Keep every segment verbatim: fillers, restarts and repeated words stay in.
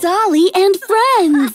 Dolly and Friends!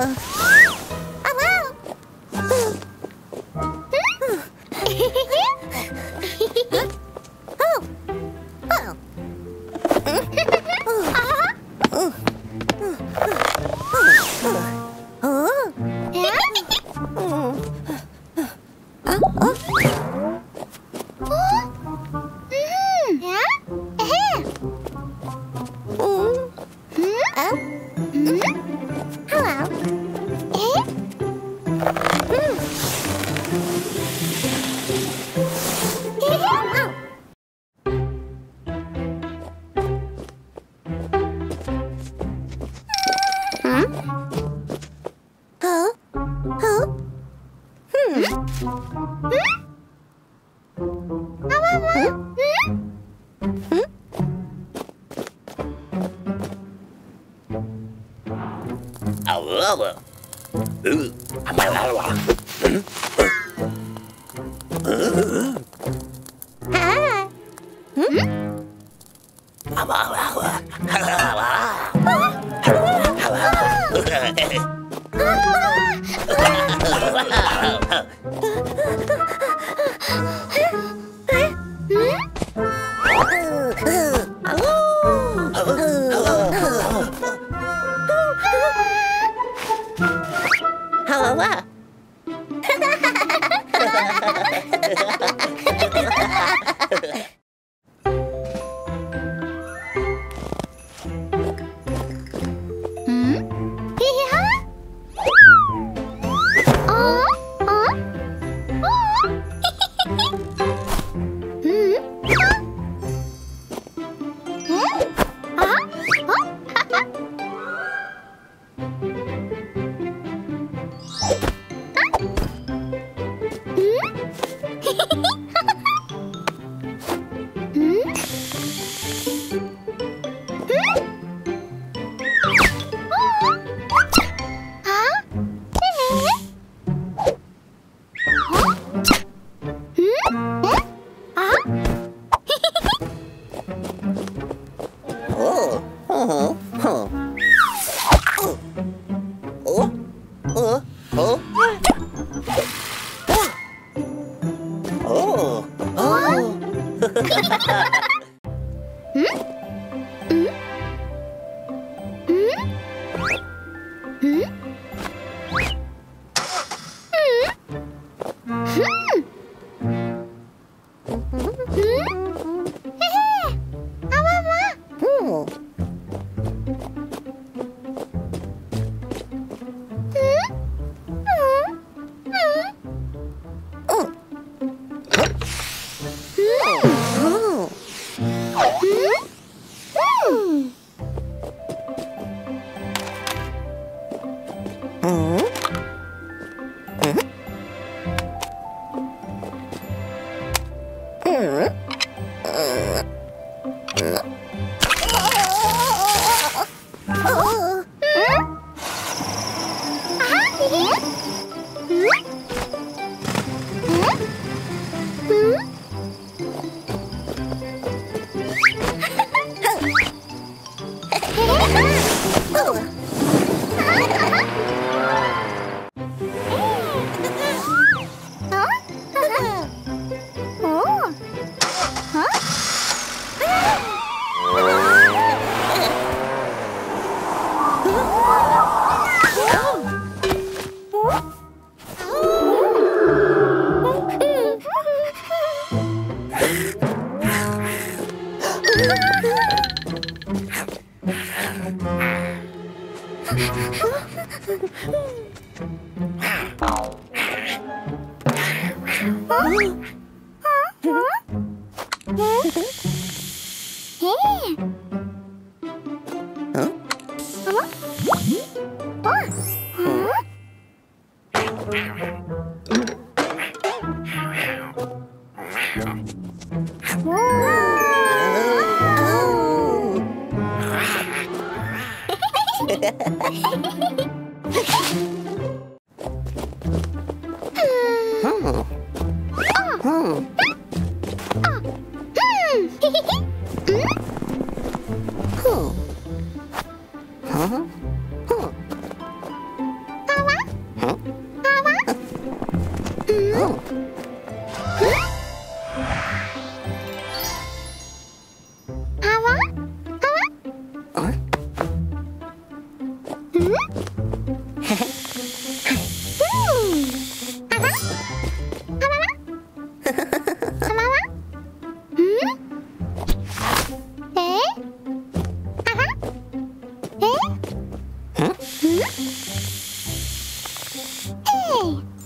Huh? Huh?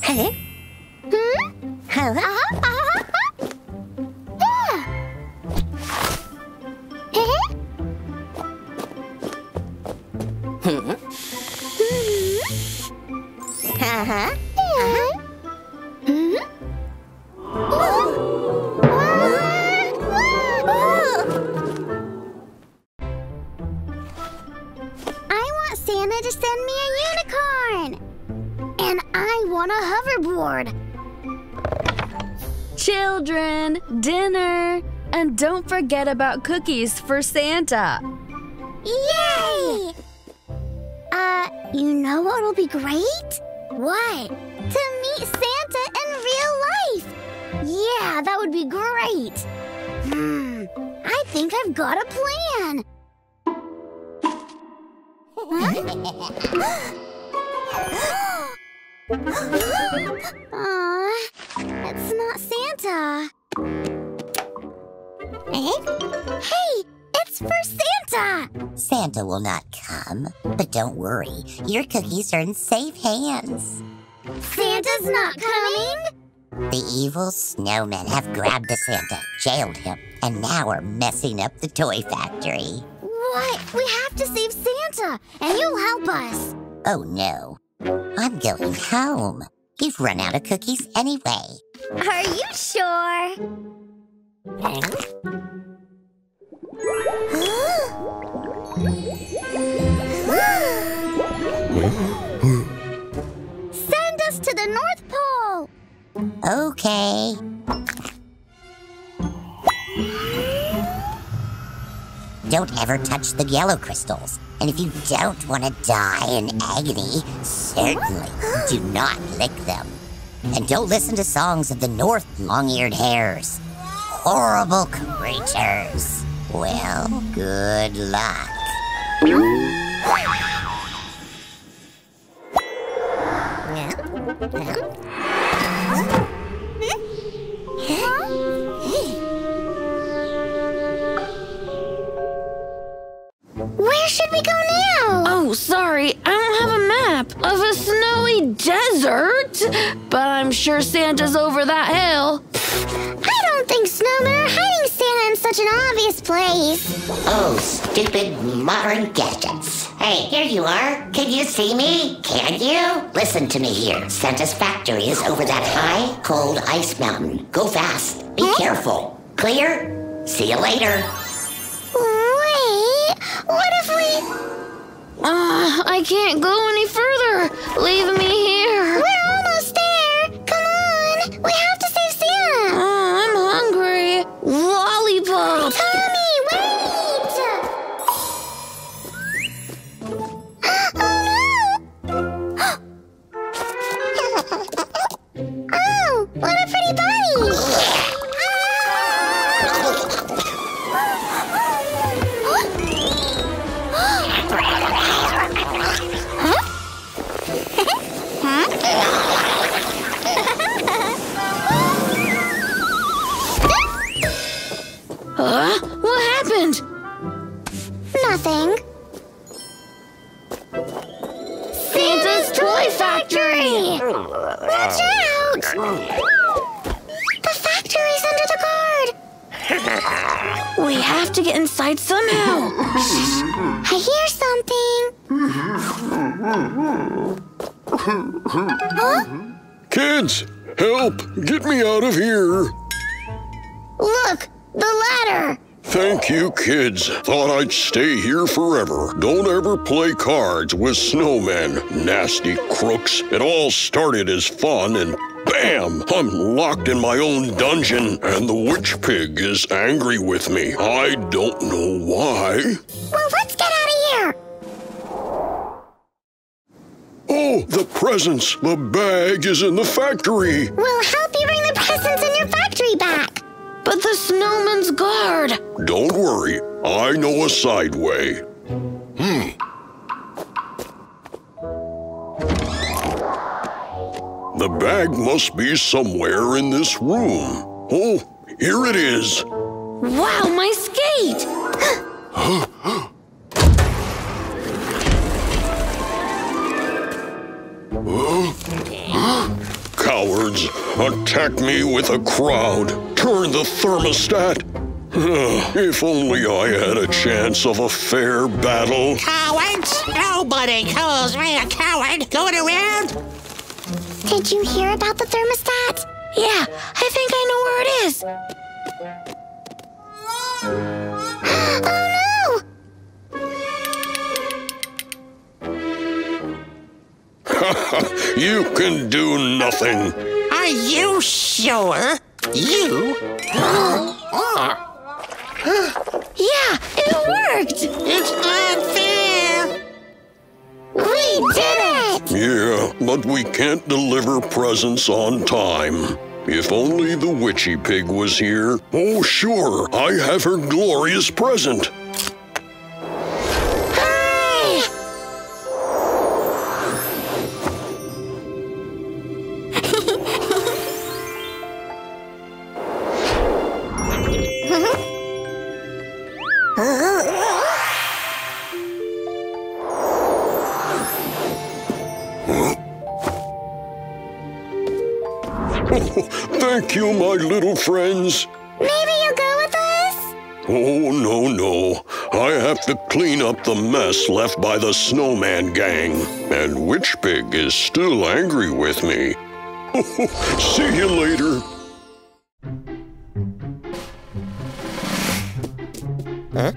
Hey. Hello. Hmm? Hello. Uh-huh, uh-huh, uh-huh. Yeah. Hey. Hmm. Mm-hmm. Uh-huh. Children, dinner, and don't forget about cookies for Santa. Yay! Uh, you know what'll be great? What? To meet Santa in real life. Yeah, that would be great. Hmm, I think I've got a plan. Huh? Aww, it's not Santa. Eh? Hey, it's for Santa! Santa will not come, but don't worry. Your cookies are in safe hands. Santa's not coming? The evil snowmen have grabbed the Santa, jailed him, and now are messing up the toy factory. What? We have to save Santa, and you'll help us. Oh, no. I'm going home. You've run out of cookies anyway. Are you sure? Send us to the North Pole! Okay. Don't ever touch the yellow crystals. And if you don't want to die in agony, certainly do not lick them. And don't listen to songs of the North long-eared hares. Horrible creatures. Well, good luck. Huh? Where should we go now? Oh, sorry, I don't have a map of a snowy desert, but I'm sure Santa's over that hill. I don't think snowmen are hiding Santa in such an obvious place. Oh, stupid modern gadgets. Hey, here you are. Can you see me? Can you? Listen to me here. Santa's factory is over that high, cold ice mountain. Go fast. Be huh? careful. Clear? See you later. What if we... Uh, I can't go any further. Leave me here. We're almost there. Come on. We have to save Santa. Uh, I'm hungry. Lollipop. Tommy, wait. Oh, no. Oh, what a pretty bunny. Huh? What happened? Nothing. Santa's Toy Factory! Watch out! The factory's under the guard! We have to get inside somehow! Shh! I hear something! Huh? Kids! Help! Get me out of here! Look! The ladder! Thank you, kids. Thought I'd stay here forever. Don't ever play cards with snowmen, nasty crooks. It all started as fun and bam! I'm locked in my own dungeon and the witch pig is angry with me. I don't know why. Well, let's get out of here! Oh, the presents! The bag is in the factory! We'll help you bring the presents in your factory back! But the snowman's guard! Don't worry, I know a side way. Hmm. The bag must be somewhere in this room. Oh, here it is. Wow, my skate! words. Attack me with a crowd. Turn the thermostat. If only I had a chance of a fair battle. Cowards! Nobody calls me a coward going around. Did you hear about the thermostat? Yeah, I think I know where it is. Oh no! You can do nothing. Are you sure? You? Huh? Yeah, it worked! It's not fair! We did it! Yeah, but we can't deliver presents on time. If only the witchy pig was here. Oh, sure, I have her glorious present. Thank you, my little friends. Maybe you'll go with us? Oh, no, no. I have to clean up the mess left by the snowman gang. And Witch Pig is still angry with me. See you later. Huh? Huh? Huh?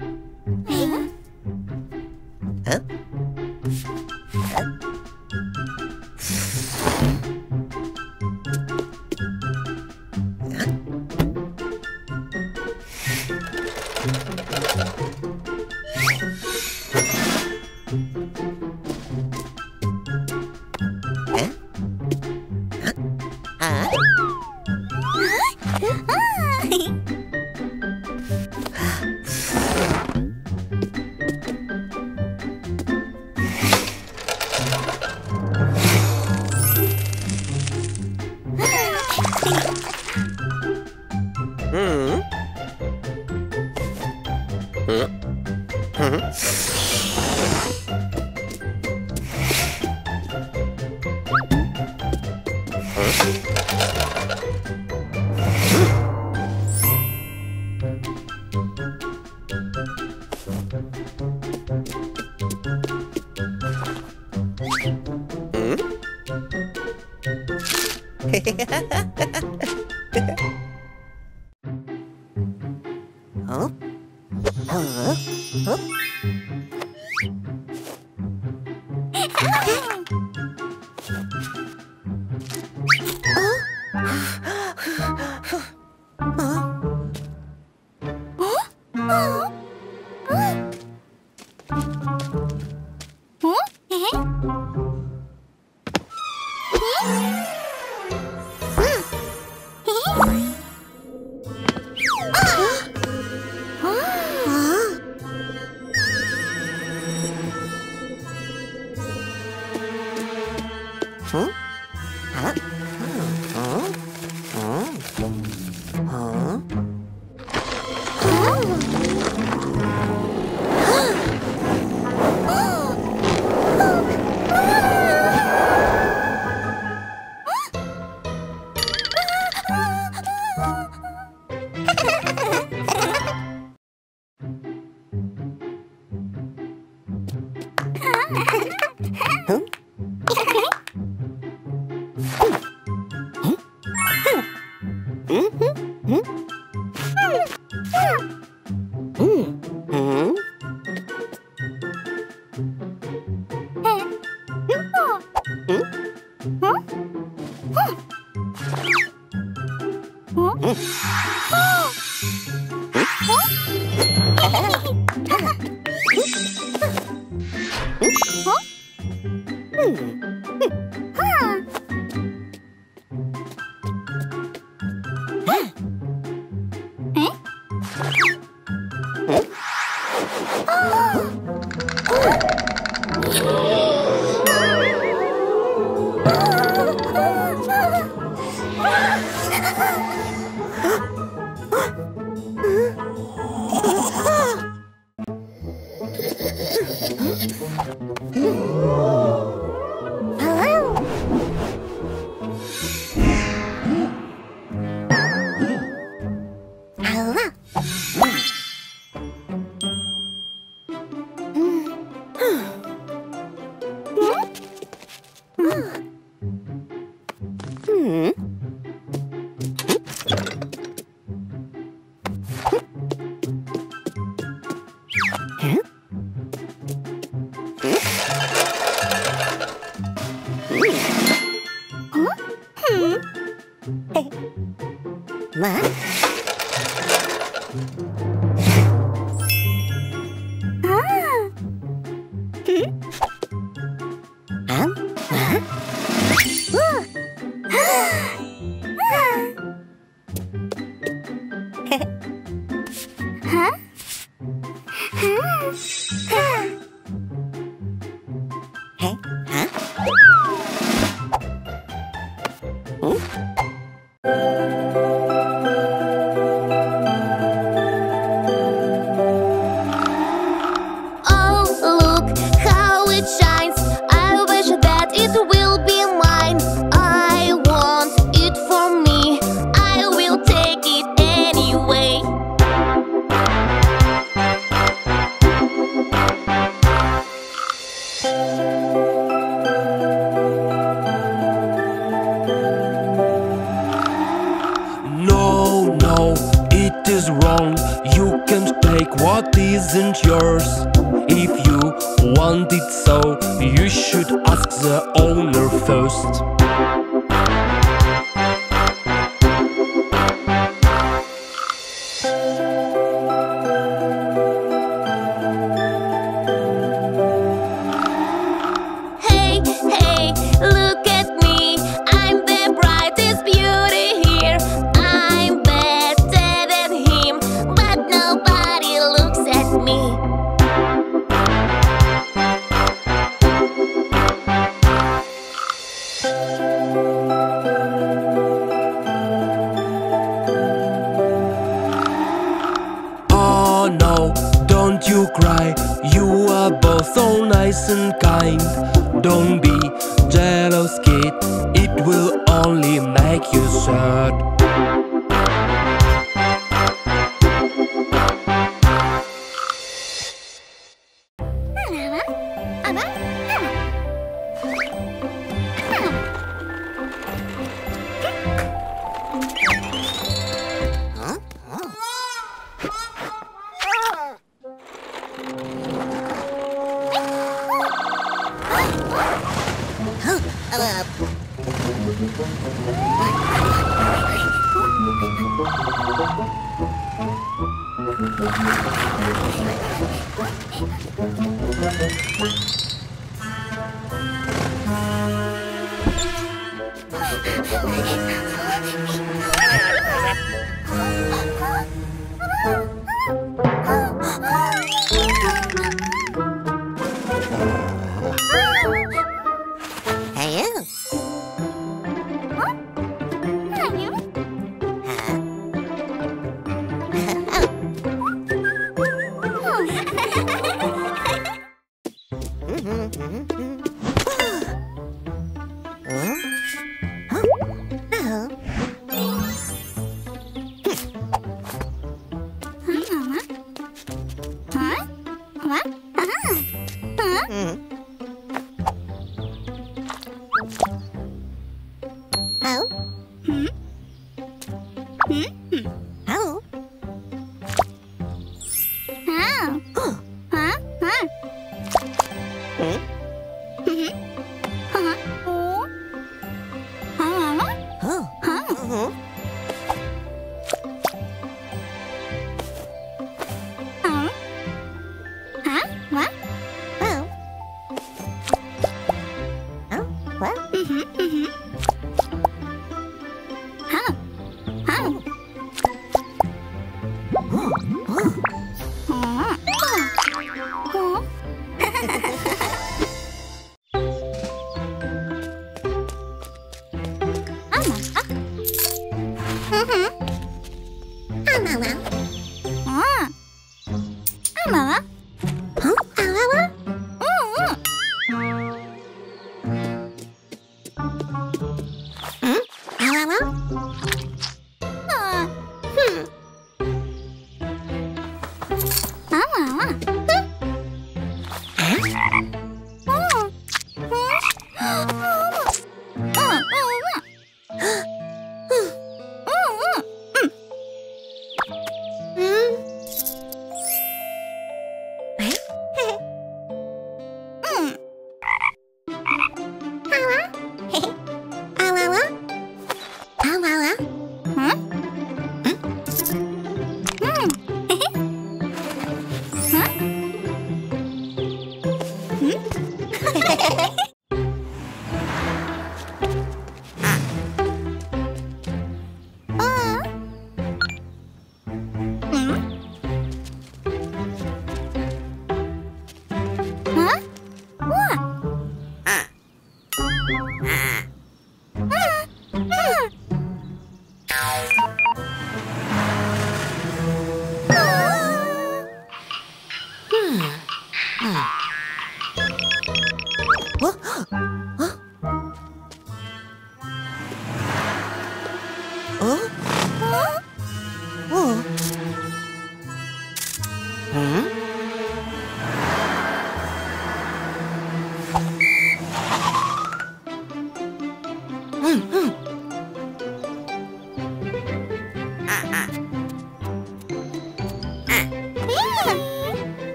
Huh? Huh? Hello?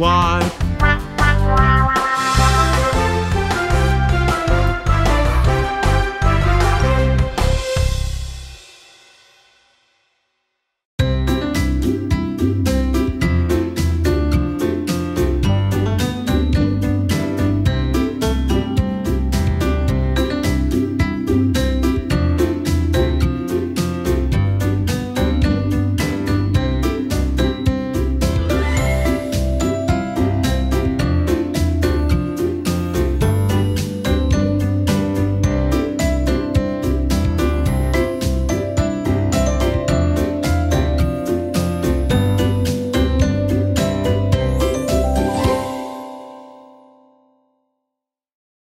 Why?